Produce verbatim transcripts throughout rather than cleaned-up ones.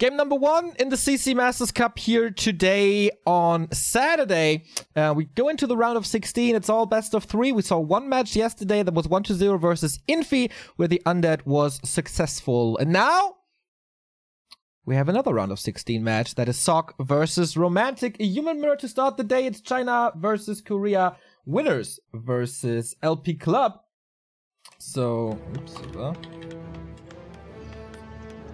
Game number one in the C C Masters Cup here today on Saturday. Uh, we go into the round of sixteen. It's all best of three. We saw one match yesterday that was one to zero versus Infi, where the Undead was successful. And now we have another round of sixteen match. That is Sok versus Romantic. A human mirror to start the day. It's China versus Korea. Winners versus L P Club. So, oops, uh,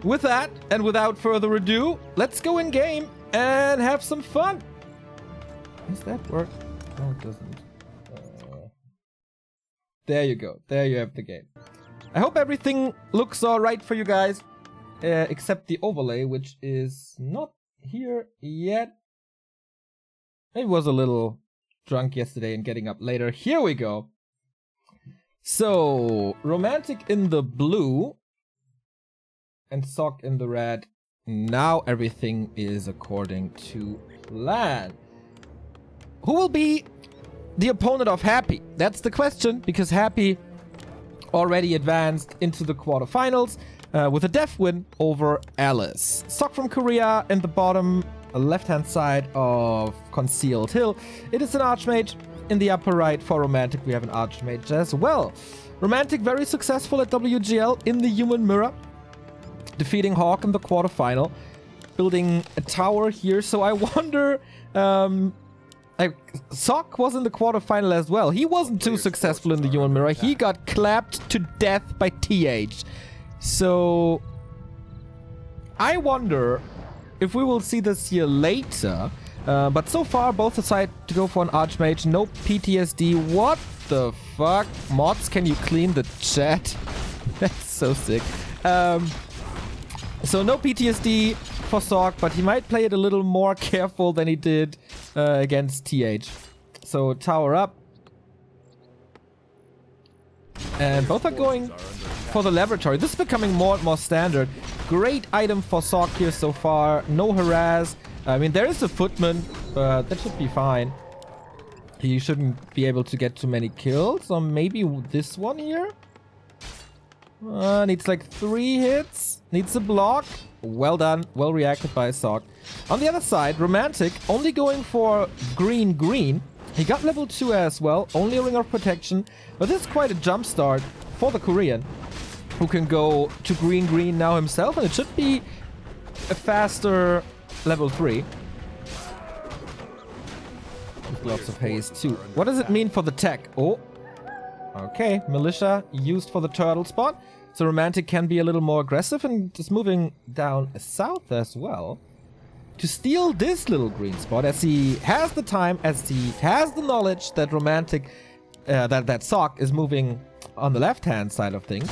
with that, and without further ado, let's go in game and have some fun. Does that work? No, it doesn't. Uh, there you go. There you have the game. I hope everything looks alright for you guys, uh, except the overlay, which is not here yet. It was a little drunk yesterday and getting up later. Here we go. So, Romantic in the blue. And Sok in the red. Now everything is according to plan. Who will be the opponent of Happy? That's the question, because Happy already advanced into the quarterfinals uh, with a def win over Alice. Sok from Korea in the bottom left-hand side of Concealed Hill. It is an Archmage. In the upper right for Romantic, we have an Archmage as well. Romantic very successful at W G L in the human mirror, defeating Hawk in the quarterfinal, building a tower here. So I wonder, um, I, Sok was in the quarterfinal as well. He wasn't too successful in the human mirror. He got clapped to death by T H. So I wonder if we will see this here later. Uh, but so far, both decide to go for an Archmage. No P T S D. What the fuck? Mods, can you clean the chat? That's so sick. Um... So no P T S D for Sok, but he might play it a little more careful than he did uh, against T H. So tower up. And both are going for the laboratory. This is becoming more and more standard. Great item for Sok here so far. No harass. I mean, there is a footman, but that should be fine. He shouldn't be able to get too many kills. Or maybe this one here? Uh, needs like three hits. Needs a block. Well done. Well reacted by Sok. On the other side, Romantic only going for green green. He got level two as well. Only a ring of protection. But this is quite a jump start for the Korean, who can go to green green now himself. And it should be a faster level three. With lots of haste too. What does it mean for the tech? Oh. Okay, Militia used for the turtle spot. So Romantic can be a little more aggressive and just moving down south as well to steal this little green spot, as he has the time, as he has the knowledge that Romantic, uh, that, that Sok is moving on the left-hand side of things.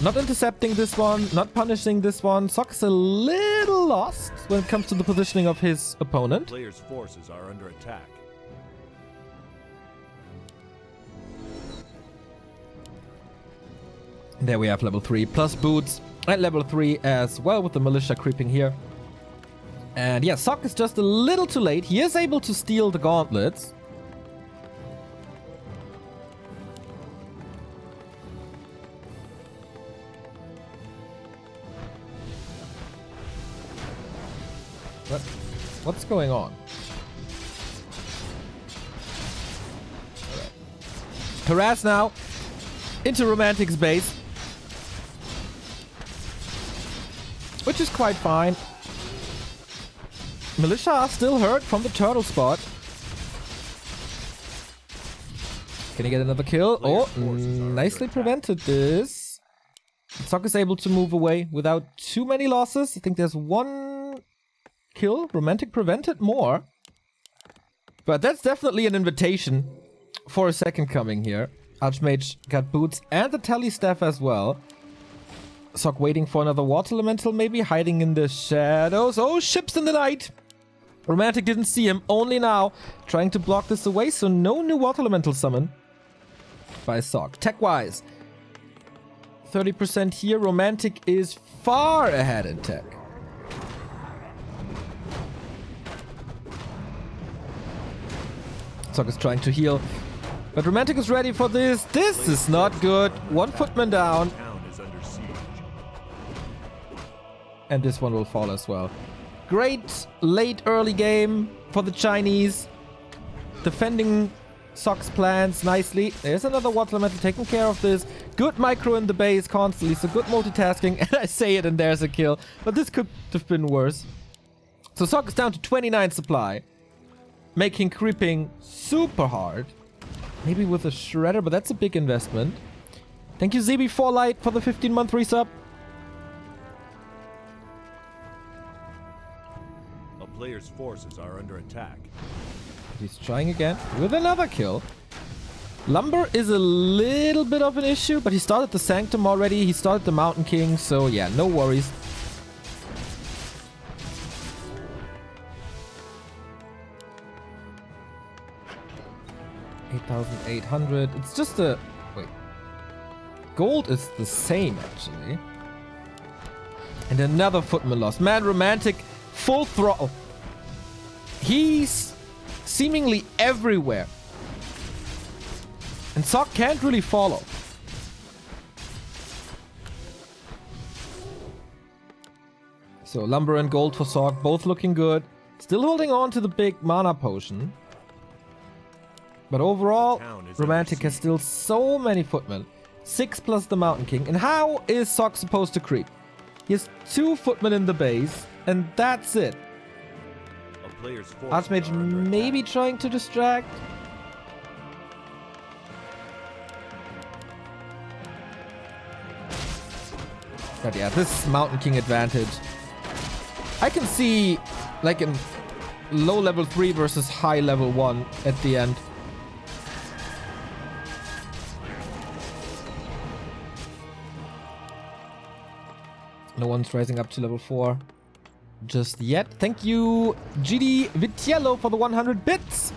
Not intercepting this one, not punishing this one. Sok's a little lost when it comes to the positioning of his opponent. Players' forces are under attack. There we have level three plus boots at level three as well, with the Militia creeping here. And yeah, Sok is just a little too late. He is able to steal the gauntlets. What? What's going on? Right. Harass now into Romantic's base, which is quite fine. Militia are still hurt from the turtle spot. Can he get another kill? Oh, nicely prevented this. Sok is able to move away without too many losses. I think there's one kill. Romantic prevented more. But that's definitely an invitation for a second coming here. Archmage got boots and the tally staff as well. Sok waiting for another water elemental, maybe hiding in the shadows. Oh, ships in the night. Romantic didn't see him, only now trying to block this away. So no new water elemental summon by Sok. Tech wise, thirty percent here. Romantic is far ahead in tech. Sok is trying to heal, but Romantic is ready for this. This is not good. One footman down. and this one will fall as well. Great late early game for the Chinese, defending Sok's plans nicely. There's another water elemental taking care of this. Good micro in the base constantly, so good multitasking. And I say it and there's a kill, but this could have been worse. So Sok is down to twenty-nine supply, making creeping super hard. Maybe with a shredder, but that's a big investment. Thank you, Z B four Lite, for the fifteen month resub. A player's forces are under attack. He's trying again with another kill. Lumber is a little bit of an issue, but he started the Sanctum already. He started the Mountain King, so yeah, no worries. eight thousand eight hundred. It's just a... Wait. Gold is the same, actually. And another footman loss. Man, Romantic, full throttle. He's... seemingly everywhere. And Sok can't really follow. So Lumber and Gold for Sok, both looking good. Still holding on to the big mana potion. But overall, Romantic has still so many footmen. Six plus the Mountain King. And how is Sok supposed to creep? He has two footmen in the base, and that's it. Archmage maybe trying to distract. But yeah, this Mountain King advantage. I can see like in low level three versus high level one at the end. No one's rising up to level four. Just yet. Thank you, G D Vitiello, for the one hundred bits.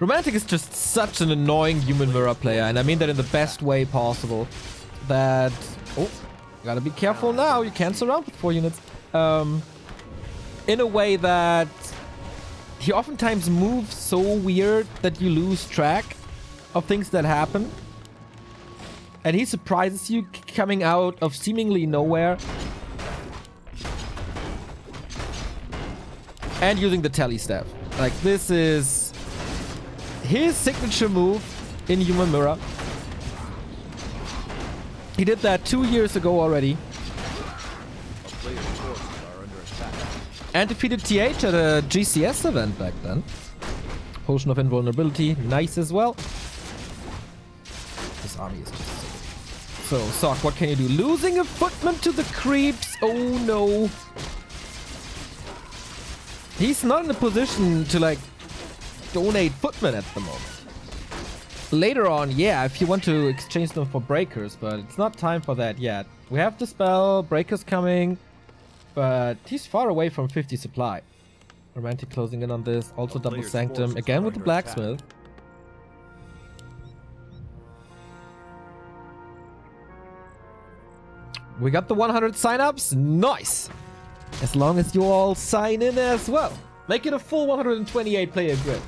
Romantic is just such an annoying human mirror player, and I mean that in the best way possible. That... Oh, gotta be careful now. You can't surround with four units. Um, in a way that he oftentimes moves so weird that you lose track of things that happen. And he surprises you coming out of seemingly nowhere. And using the tele staff. Like, this is his signature move in Human Mirror. He did that two years ago already. And defeated T H at a G C S event back then. Potion of Invulnerability, nice as well. This army is just... So, Sok, what can you do? Losing a footman to the creeps. Oh, no. He's not in a position to, like, donate footmen at the moment. Later on, yeah, if you want to exchange them for breakers, but it's not time for that yet. We have the spell, breakers coming, but he's far away from fifty supply. Romantic closing in on this. Also double Sanctum, again with the Blacksmith. Attack. We got the one hundred signups. Nice. As long as you all sign in as well. Make it a full one hundred twenty-eight player grid.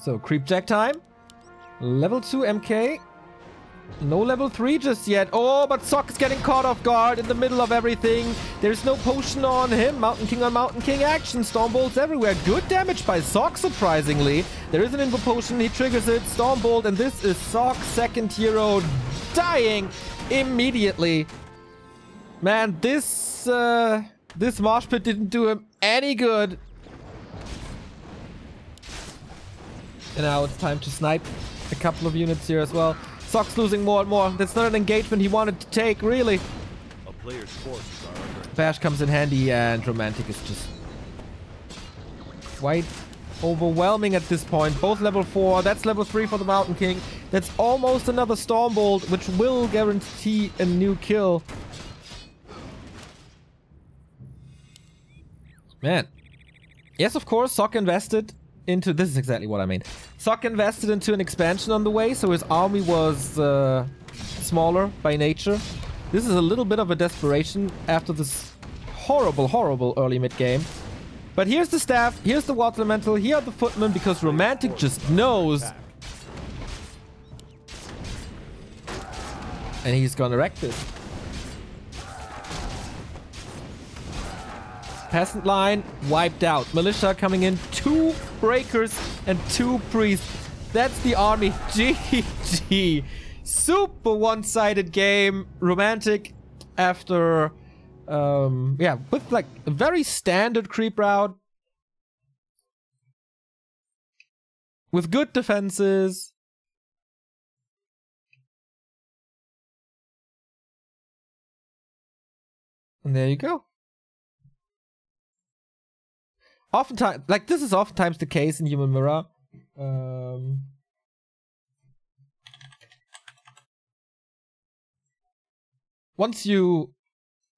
So creep jack time. Level two M K. No level three just yet. Oh, but Sok is getting caught off guard in the middle of everything. There's no potion on him. Mountain King on Mountain King action. Storm bolts everywhere. Good damage by Sok, surprisingly. There is an Invo Potion, he triggers it, Storm Bolt, and this is Sok's second hero dying immediately. Man, this uh, this Marsh Pit didn't do him any good. And now it's time to snipe a couple of units here as well. Sok's losing more and more. That's not an engagement he wanted to take, really. A player's forces are under. Bash comes in handy, and Romantic is just quite... overwhelming at this point. Both level four. That's level three for the Mountain King. That's almost another Stormbolt, which will guarantee a new kill. Man. Yes, of course, Sok invested into... This is exactly what I mean. Sok invested into an expansion on the way, so his army was uh, smaller by nature. This is a little bit of a desperation after this horrible, horrible early mid-game. But here's the staff, here's the water elemental, here are the footmen, because Romantic just knows And he's gonna wreck this. Peasant line wiped out. Militia coming in. Two breakers and two priests. That's the army. G G. Super one-sided game. Romantic after... Um, yeah, with like a very standard creep route. With good defenses. And there you go. Oftentimes, like this is oftentimes the case in Human Mirror. Um, once you,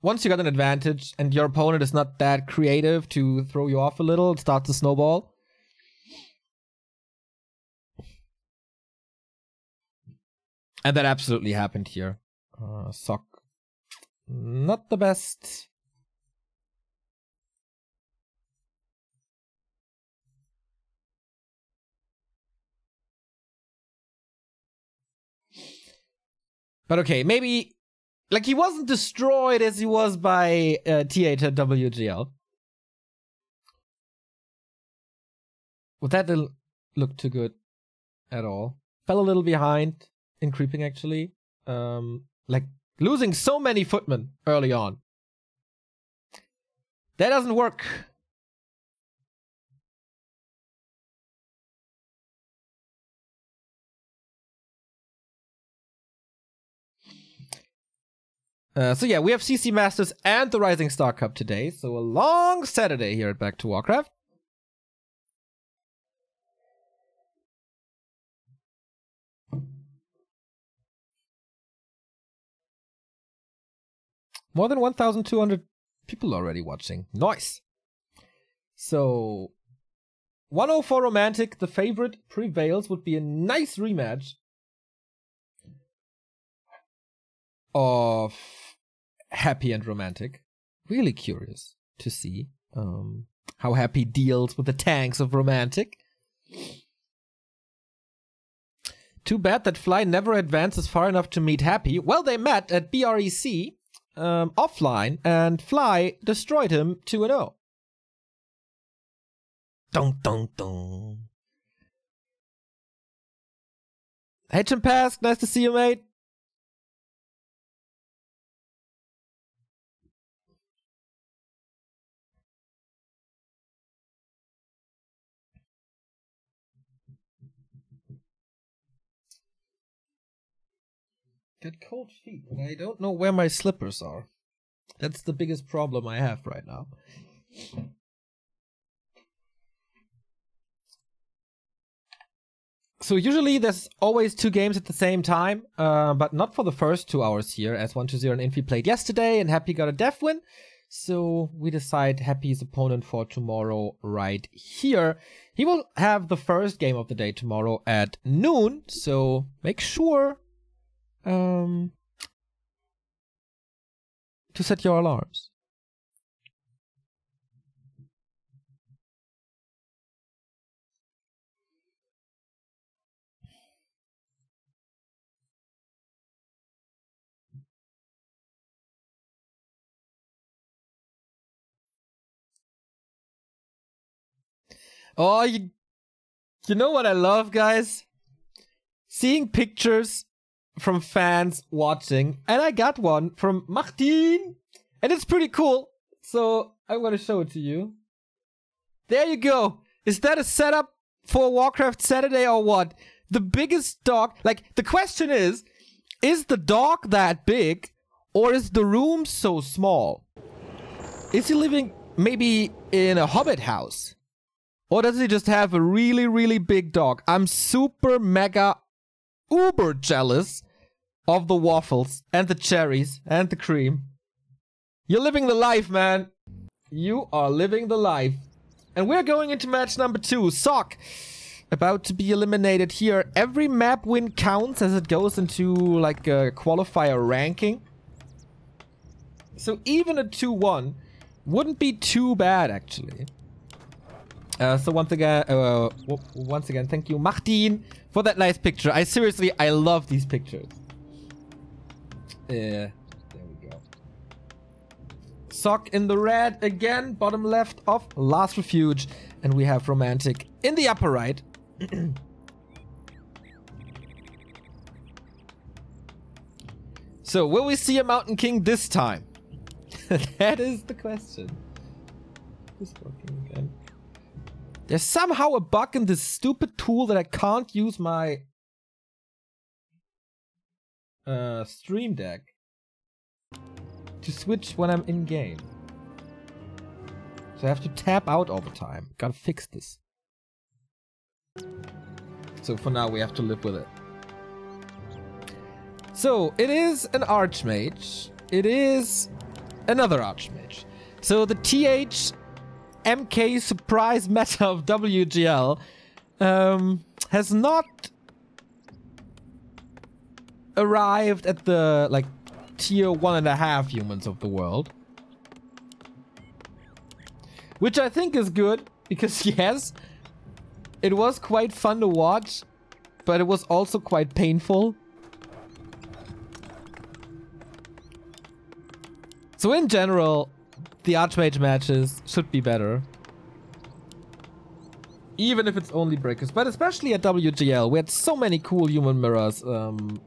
once you got an advantage and your opponent is not that creative to throw you off a little, it starts to snowball. And that absolutely happened here. Uh, Sok, not the best. But okay, maybe, like, he wasn't destroyed as he was by uh, T H at W G L. Well, that didn't look too good at all. Fell a little behind in creeping, actually. Um, like, losing so many footmen early on. That doesn't work. Uh, so yeah, we have C C Masters and the Rising Star Cup today, so a long Saturday here at Back to Warcraft. More than one thousand two hundred people already watching. Nice! So... one oh four Romantic, the favorite, prevails, would be a nice rematch of Happy and Romantic. Really curious to see um, how Happy deals with the tanks of Romantic. Too bad that Fly never advances far enough to meet Happy. Well, they met at B R E C um, offline, and Fly destroyed him two and oh. Dun dun dun. H M Pask, nice to see you, mate. Got cold feet, and I don't know where my slippers are. That's the biggest problem I have right now. So usually there's always two games at the same time, uh, but not for the first two hours here, as one two zero and Infi played yesterday, and Happy got a death win. So we decide Happy's opponent for tomorrow right here. He will have the first game of the day tomorrow at noon, so make sure... Um, to set your alarms. Oh, you, you know what I love, guys? Seeing pictures from fans watching, and I got one from Martin, and it's pretty cool, so I'm gonna show it to you. There you go. Is that a setup for Warcraft Saturday or what? The biggest dog, like, the question is, is the dog that big, or is the room so small? Is he living maybe in a hobbit house? Or does he just have a really, really big dog? I'm super mega uber jealous of the waffles and the cherries and the cream. You're living the life, man. You are living the life. And we're going into match number two. Sok about to be eliminated here. Every map win counts as it goes into like a qualifier ranking. So even a two one wouldn't be too bad, actually. Uh, so once again, uh, once again, thank you, Martin, for that nice picture. I seriously, I love these pictures. Yeah, there we go. Sok in the red again, bottom left of Last Refuge, and we have Romantic in the upper right. So, will we see a Mountain King this time? That is the question. This working again. There's somehow a bug in this stupid tool that I can't use my uh, Stream Deck to switch when I'm in game. So I have to tap out all the time. Gotta fix this. So for now we have to live with it. So it is an Archmage. It is another Archmage. So the T H M K surprise meta of W G L um, has not arrived at the like tier one and a half humans of the world, which I think is good because yes, it was quite fun to watch, but it was also quite painful. So in general, the Archmage matches should be better. Even if it's only breakers, but especially at W G L, we had so many cool human mirrors. Um,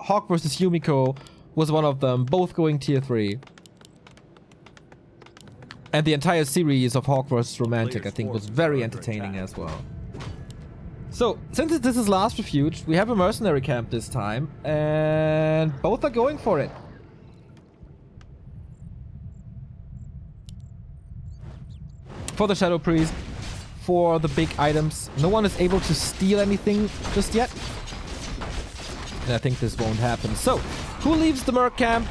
Hawk versus Yumiko was one of them, both going tier three. And the entire series of Hawk versus Romantic, I think, was very entertaining as well. So, since this is Last Refuge, we have a mercenary camp this time, and both are going for it. For the Shadow Priest, for the big items. No one is able to steal anything just yet. And I think this won't happen. So, who leaves the Merc camp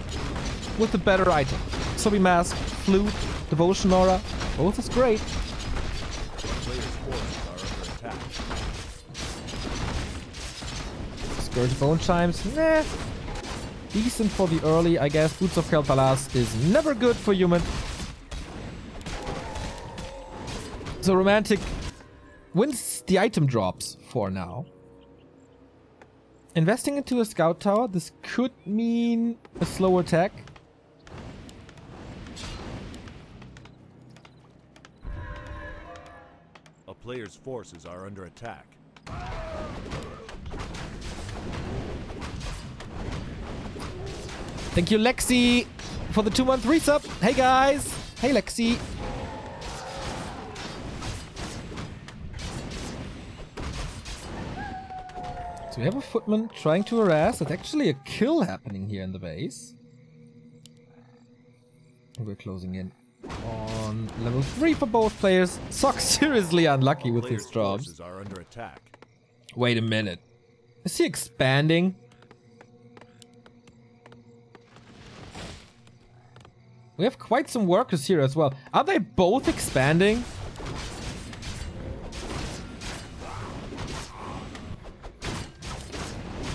with the better item? Sobby Mask, Flute, Devotion Aura. Both is great. Scourge Bone Chimes, nah. Decent for the early, I guess. Boots of Kel'Thalas is never good for human. So Romantic wins the item drops for now. Investing into a scout tower, this could mean a slow attack. A player's forces are under attack. Thank you, Lexi, for the two month resub. Hey guys, hey Lexi. We have a footman trying to harass. There's actually a kill happening here in the base. And we're closing in on level three for both players. Sok seriously unlucky with his drops. Are under attack. Wait a minute. Is he expanding? We have quite some workers here as well. Are they both expanding?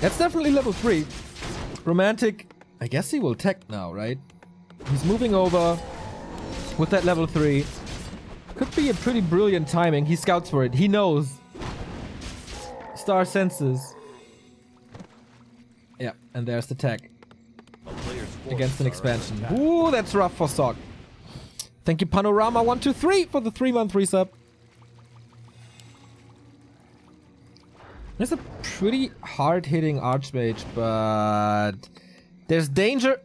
That's definitely level three. Romantic, I guess he will tech now, right? He's moving over with that level three. Could be a pretty brilliant timing. He scouts for it. He knows. Star senses. Yeah, and there's the tech. Against an expansion. Ooh, that's rough for Sok. Thank you, Panorama one two three for the three month resub. It's a pretty hard-hitting Archmage, but there's danger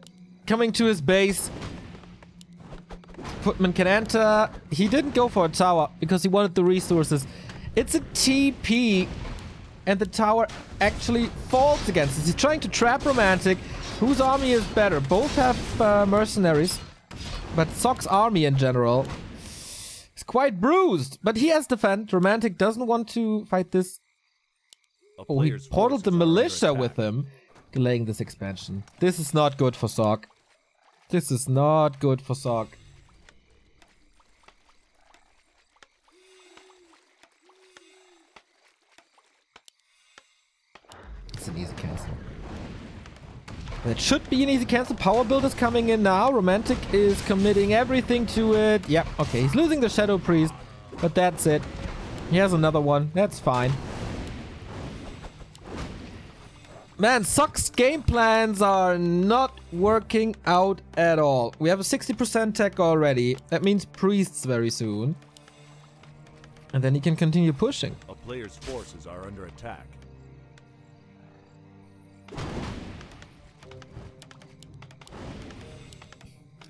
coming to his base. Footman can enter. He didn't go for a tower because he wanted the resources. It's a T P, and the tower actually falls against us. He's trying to trap Romantic. Whose army is better? Both have uh, mercenaries, but Sok's army in general is quite bruised. But he has defend. Romantic doesn't want to fight this. Oh, he portaled the militia with him, delaying this expansion. This is not good for Sok. This is not good for Sok. It's an easy cancel. That should be an easy cancel. Power build is coming in now. Romantic is committing everything to it. Yep, okay. He's losing the Shadow Priest, but that's it. He has another one. That's fine. Man, Sok's game plans are not working out at all. We have a sixty percent tech already. That means priests very soon. And then he can continue pushing. A player's forces are under attack.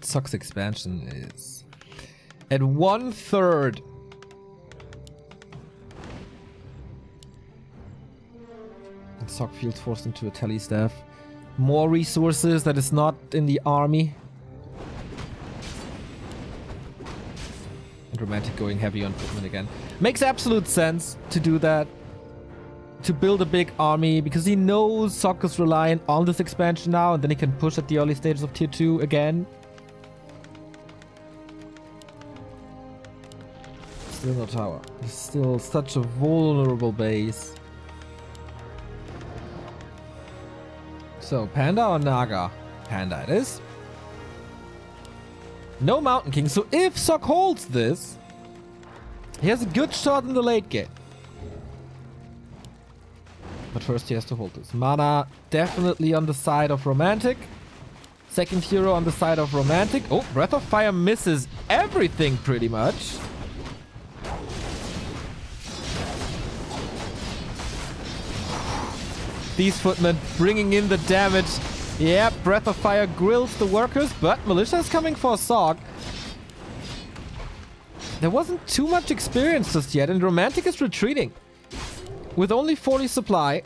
Sok's expansion is at one third. And Sok feels forced into a tele staff. More resources that is not in the army. And Romantic going heavy on equipment again. Makes absolute sense to do that. To build a big army, because he knows Sok is reliant on this expansion now, and then he can push at the early stages of tier two again. Still no tower. It's still such a vulnerable base. So, Panda or Naga? Panda it is. No Mountain King, so if Sok holds this, he has a good shot in the late game. But first he has to hold this. Mana definitely on the side of Romantic. Second hero on the side of Romantic. Oh, Breath of Fire misses everything pretty much. These footmen bringing in the damage. Yeah, Breath of Fire grills the workers, but Militia is coming for Sok. There wasn't too much experience just yet, and Romantic is retreating with only forty supply.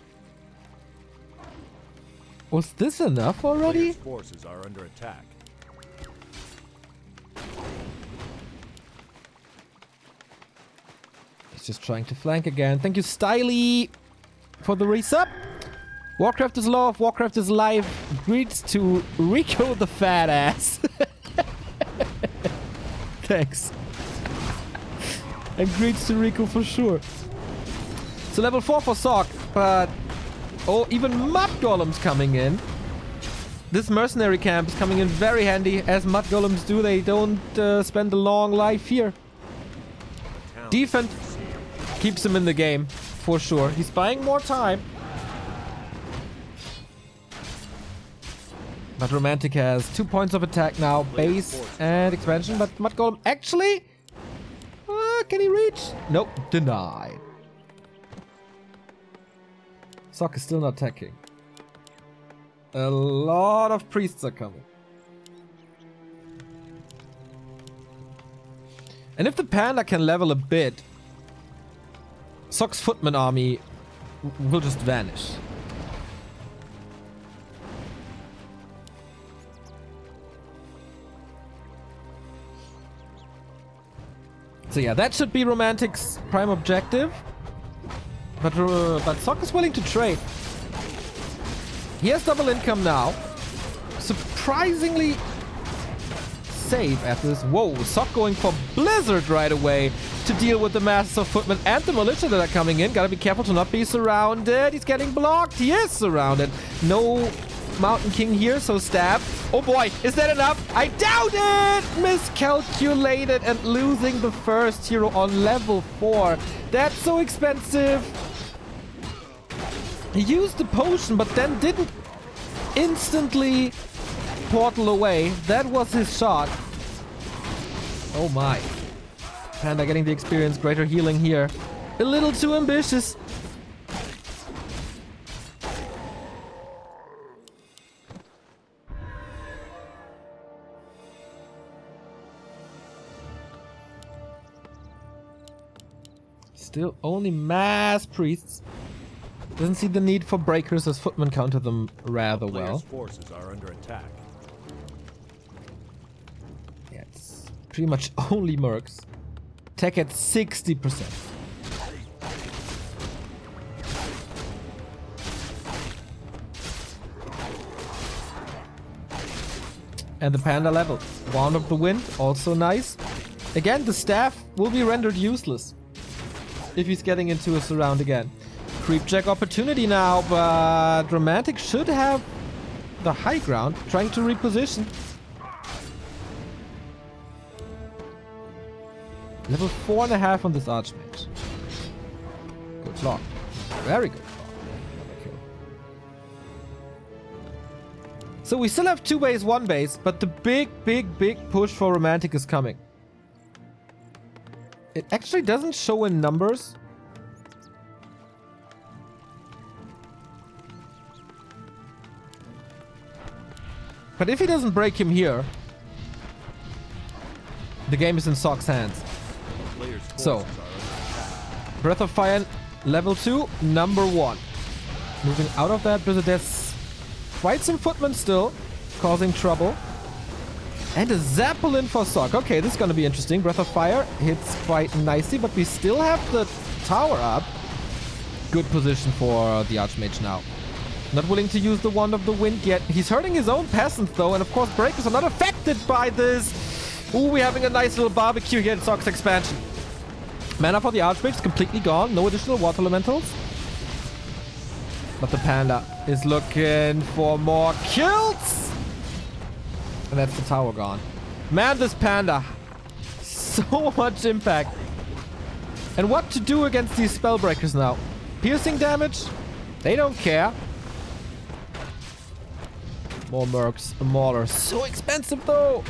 Was this enough already? Forces are under attack. He's just trying to flank again. Thank you, Styly, for the resub. Warcraft is love, Warcraft is life. Greets to Rico the fat ass. Thanks. And greets to Rico for sure. So level four for Sok, but... Oh, even Mud Golem's coming in. This mercenary camp is coming in very handy. As Mud Golems do, they don't uh, spend a long life here. Defense keeps him in the game, for sure. He's buying more time. But Romantic has two points of attack now, base and expansion, but Mud Golem actually... Uh, can he reach? Nope, denied. Sok is still not attacking. A lot of priests are coming. And if the Panda can level a bit, Sok's footman army will just vanish. So yeah, that should be Romantic's prime objective. But, uh, but Sok is willing to trade. He has double income now. Surprisingly safe after this. Whoa, Sok going for Blizzard right away to deal with the masses of footmen and the militia that are coming in. Gotta be careful to not be surrounded. He's getting blocked. He is surrounded. No Mountain King here, so stab. Oh boy, is that enough? I doubt it! Miscalculated and losing the first hero on level four. That's so expensive. He used the potion, but then didn't instantly portal away. That was his shot. Oh my. Panda getting the experience, greater healing here. A little too ambitious. Still only mass priests. Doesn't see the need for breakers as footmen counter them rather well. Forces are under attack. Yeah, it's pretty much only mercs. Tech at sixty percent. And the Panda level. Wound of the Wind, also nice. Again, the staff will be rendered useless if he's getting into a surround again. Creepjack opportunity now, but Romantic should have the high ground, trying to reposition. Level four and a half on this Archmage. Good block. Very good block. Okay. So we still have two base, one base, but the big, big, big push for Romantic is coming. It actually doesn't show in numbers. But if he doesn't break him here, the game is in Sok's hands. So, Breath of Fire level two, number one. Moving out of that, because there's quite some footmen still, causing trouble. And a Zeppelin for Sok. Okay, this is going to be interesting. Breath of Fire hits quite nicely, but we still have the tower up. Good position for the Archmage now. Not willing to use the Wand of the Wind yet. He's hurting his own peasants, though, and of course, Break is not affected by this. Ooh, we're having a nice little barbecue here in Sok's expansion. Mana for the Archmage is completely gone. No additional Water Elementals. But the Panda is looking for more kills. And that's the tower gone. Man, this Panda. So much impact. And what to do against these Spellbreakers now. Piercing damage. They don't care. More Mercs. A Mauler. So expensive, though.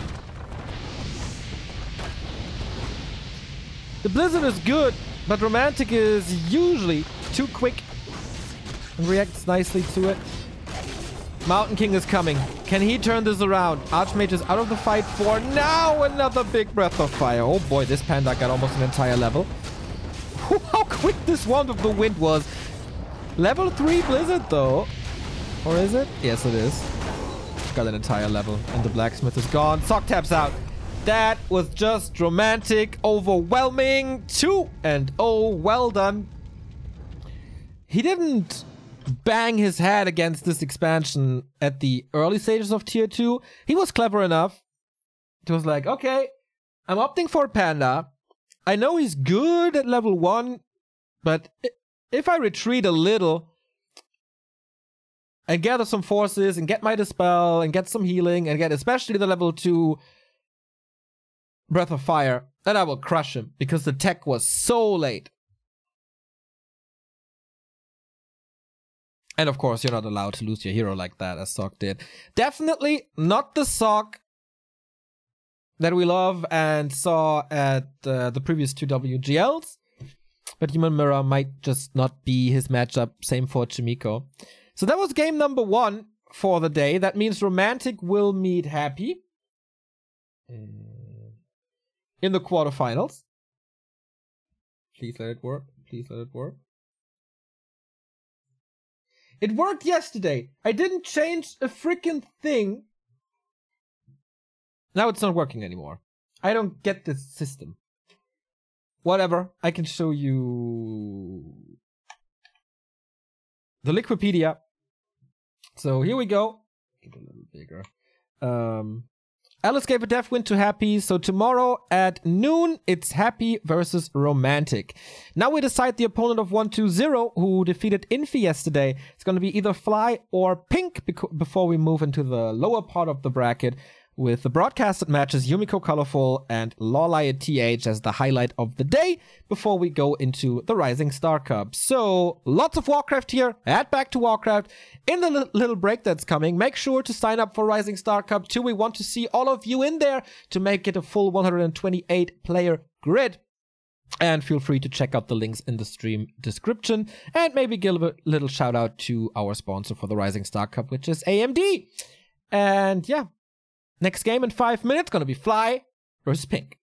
The Blizzard is good, but Romantic is usually too quick. And reacts nicely to it. Mountain King is coming. Can he turn this around? Archmage is out of the fight for now. Another big Breath of Fire. Oh boy, this Panda got almost an entire level. How quick this Wand of the Wind was. Level three Blizzard though. Or is it? Yes, it is. Got an entire level. And the Blacksmith is gone. Sok taps out. That was just Romantic. Overwhelming. two and oh. Well done. He didn't bang his head against this expansion at the early stages of tier two. He was clever enough. It was like, okay, I'm opting for Panda. I know he's good at level one, but if I retreat a little and gather some forces and get my Dispel and get some healing and get especially the level two Breath of Fire, then I will crush him because the tech was so late. And of course, you're not allowed to lose your hero like that, as Sok did. Definitely not the Sok that we love and saw at uh, the previous two W G Ls. But Human Mirror might just not be his matchup. Same for Chimiko. So that was game number one for the day. That means Romantic will meet Happy in the quarterfinals. Please let it work. Please let it work. It worked yesterday. I didn't change a freaking thing. Now it's not working anymore. I don't get this system. Whatever. I can show you the Liquipedia. So here we go. Get a little bigger. Um, Alice gave a death win to Happy. So tomorrow at noon, it's Happy versus Romantic. Now we decide the opponent of one two zero, who defeated Infi yesterday. It's going to be either Fly or Pink before we move into the lower part of the bracket with the broadcasted matches Yumiko Colorful and Lawlier T H as the highlight of the day before we go into the Rising Star Cup. So lots of Warcraft here at Back to Warcraft. In the li little break that's coming, make sure to sign up for Rising Star Cup two. We want to see all of you in there to make it a full one hundred twenty-eight player grid. And feel free to check out the links in the stream description and maybe give a little shout out to our sponsor for the Rising Star Cup, which is A M D. And yeah, next game in five minutes, gonna be Fly versus Pink.